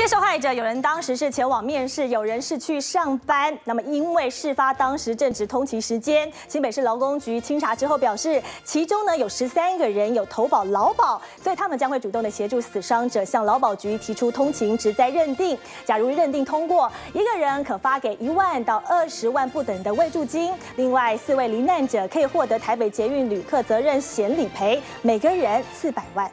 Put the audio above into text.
这些受害者有人当时是前往面试，有人是去上班。那么，因为事发当时正值通勤时间，新北市劳工局清查之后表示，其中呢有13个人有投保劳保，所以他们将会主动的协助死伤者向劳保局提出通勤职灾认定。假如认定通过，1个人可发给1万到20万不等的慰助金，另外4位罹难者可以获得台北捷运旅客责任险理赔，每个人400万。